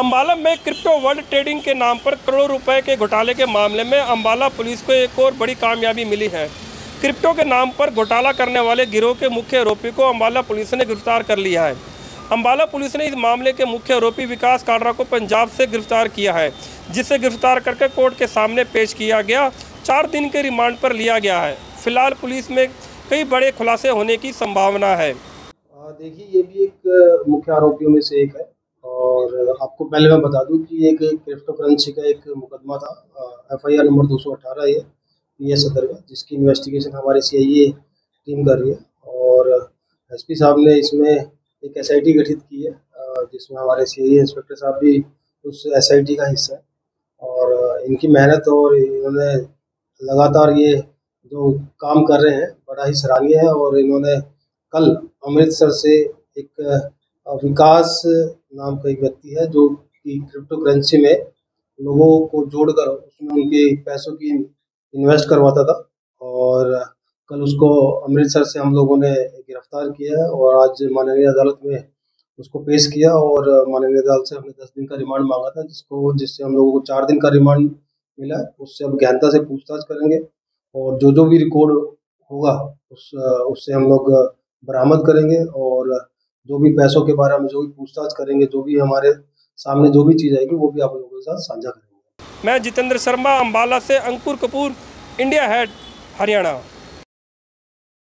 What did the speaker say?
अंबाला में crypto world trading के नाम पर करोड़ों रुपए के घोटाले के मामले में अंबाला पुलिस को एक और बड़ी कामयाबी मिली है। क्रिप्टो के नाम पर घोटाला करने वाले गिरोह के मुख्य आरोपी को अंबाला पुलिस ने गिरफ्तार कर लिया है। अंबाला पुलिस ने इस मामले के मुख्य आरोपी विकास कालरा को पंजाब से गिरफ्तार किया है, जिसे गिरफ्तार करके कोर्ट के सामने पेश किया गया, 4 दिन के रिमांड पर लिया गया है। फिलहाल पुलिस में कई बड़े खुलासे होने की संभावना है। देखिए, ये भी एक मुख्य आरोपियों में से एक है और आपको पहले मैं बता दूं कि एक क्रिप्टो करेंसी का एक मुकदमा था, एफआईआर नंबर 218 है PA 17 का, जिसकी इन्वेस्टिगेशन हमारी CIA टीम कर रही है और SP साहब ने इसमें एक SIT गठित की है, जिसमें हमारे CIA इंस्पेक्टर साहब भी उस SIT का हिस्सा है। और इनकी मेहनत और इन्होंने लगातार ये जो काम कर रहे हैं बड़ा ही सराहनीय है। और इन्होंने कल अमृतसर से एक विकास नाम का एक व्यक्ति है जो कि क्रिप्टो करेंसी में लोगों को जोड़कर उसमें उनके पैसों की इन्वेस्ट करवाता था, और कल उसको अमृतसर से हम लोगों ने गिरफ्तार किया और आज माननीय अदालत में उसको पेश किया और माननीय अदालत से हमने 10 दिन का रिमांड मांगा था, जिससे हम लोगों को 4 दिन का रिमांड मिला। उससे अब गहनता से पूछताछ करेंगे और जो जो भी रिकॉर्ड होगा उससे हम लोग बरामद करेंगे और जो भी पैसों के बारे में जो भी पूछताछ करेंगे, जो भी हमारे सामने जो भी चीज़ आएगी वो भी आप लोगों के साथ साझा करेंगे। मैं जितेंद्र शर्मा, अंबाला से अंकुर कपूर, इंडिया हेड, हरियाणा।